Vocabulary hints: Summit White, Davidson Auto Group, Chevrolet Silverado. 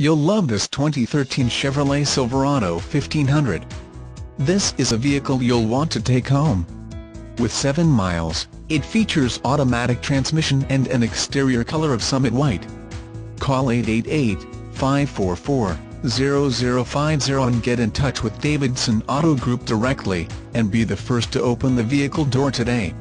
You'll love this 2013 Chevrolet Silverado 1500. This is a vehicle you'll want to take home. With 7 miles, it features automatic transmission and an exterior color of Summit White. Call 888-544-0050 and get in touch with Davidson Auto Group directly, and be the first to open the vehicle door today.